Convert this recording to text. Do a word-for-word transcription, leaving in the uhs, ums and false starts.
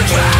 you try.